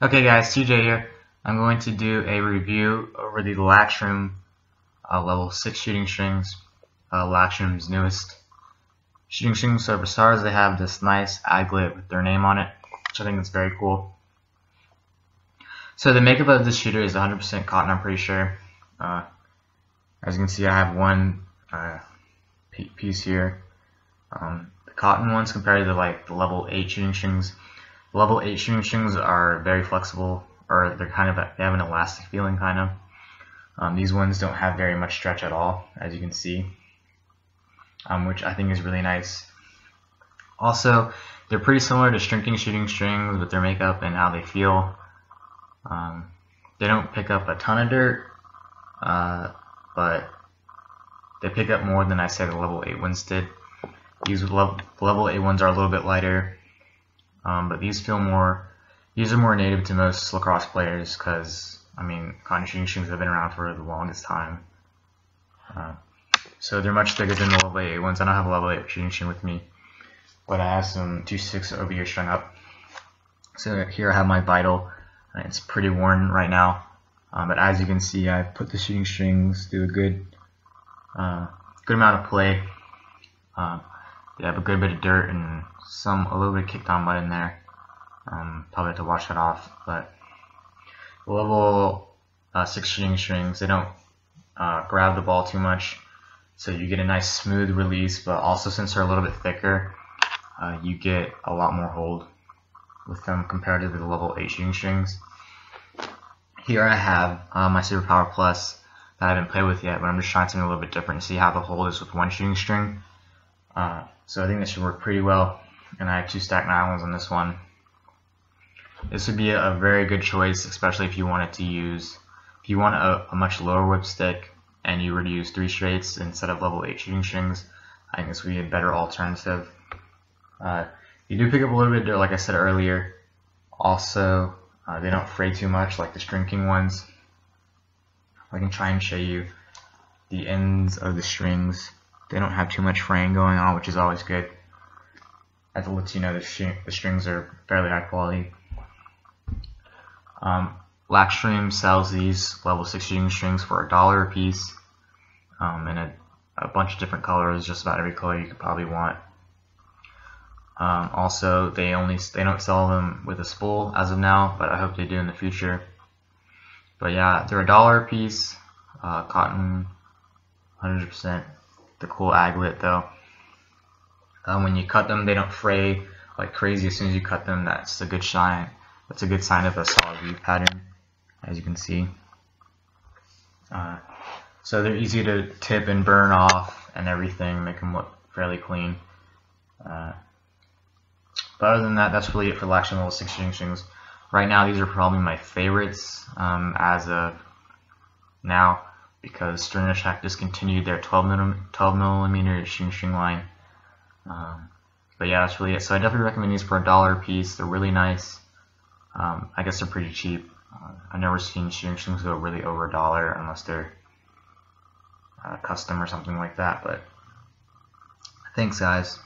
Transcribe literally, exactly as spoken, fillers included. Okay guys, T J here. I'm going to do a review over the Laxroom uh, level six shooting strings, uh, Laxroom's newest shooting strings. So for stars, they have this nice aglet with their name on it, which I think is very cool. So the makeup of this shooter is one hundred percent cotton, I'm pretty sure. Uh, as you can see, I have one uh, piece here. Um, the cotton ones compared to like the level eight shooting strings. Level eight shooting strings are very flexible, or they're kind of a, they have an elastic feeling kind of. Um, these ones don't have very much stretch at all, as you can see, um, which I think is really nice. Also, they're pretty similar to String King shooting strings with their makeup and how they feel. Um, they don't pick up a ton of dirt, uh, but they pick up more than I said the level eight ones did. These level, level eight ones are a little bit lighter. Um, but these feel more, these are more native to most lacrosse players because, I mean, cotton shooting strings have been around for the longest time. Uh, so they're much bigger than the level eight ones. I don't have a level eight shooting string with me, but I have some two six over here strung up. So here I have my vital. It's pretty worn right now, um, but as you can see, I've put the shooting strings through a good, uh, good amount of play. Uh, They have a good bit of dirt and some a little bit of kicked on mud in there. Um, probably have to wash that off. But the level uh, six shooting strings, they don't uh, grab the ball too much, so you get a nice smooth release. But also, since they're a little bit thicker, uh, you get a lot more hold with them compared to the level eight shooting strings. Here I have uh, my Superpower Plus that I haven't played with yet, but I'm just trying something a little bit different to see how the hold is with one shooting string. Uh, so I think this should work pretty well, and I have two stack nylons on this one. This would be a, a very good choice, especially if you wanted to use, if you want a, a much lower whip stick and you were to use three straights instead of level eight shooting strings. I think this would be a better alternative. Uh, you do pick up a little bit of dirt, like I said earlier. Also, uh, they don't fray too much like the String King ones. I can try and show you the ends of the strings. They don't have too much fraying going on, which is always good. That lets you know the, sh the strings are fairly high quality. Um, Laxroom sells these level six shooting strings for a dollar a piece, um, in a, a bunch of different colors, just about every color you could probably want. Um, also, they only they don't sell them with a spool as of now, but I hope they do in the future. But yeah, they're a dollar a piece, uh, cotton, one hundred percent. The cool aglet though. Um, when you cut them, they don't fray like crazy as soon as you cut them. That's a good sign. That's a good sign of a solid weave pattern, as you can see. Uh, so they're easy to tip and burn off and everything, make them look fairly clean. Uh, but other than that, that's really it for Laxroom level six shooting strings. Right now, these are probably my favorites um, as of now, because Stringer Shack discontinued their twelve millimeter shooting string line. Um, but yeah, that's really it. So I definitely recommend these for a dollar a piece. They're really nice. Um, I guess they're pretty cheap. Uh, I've never seen shooting strings go really over a dollar unless they're uh, custom or something like that. But thanks, guys.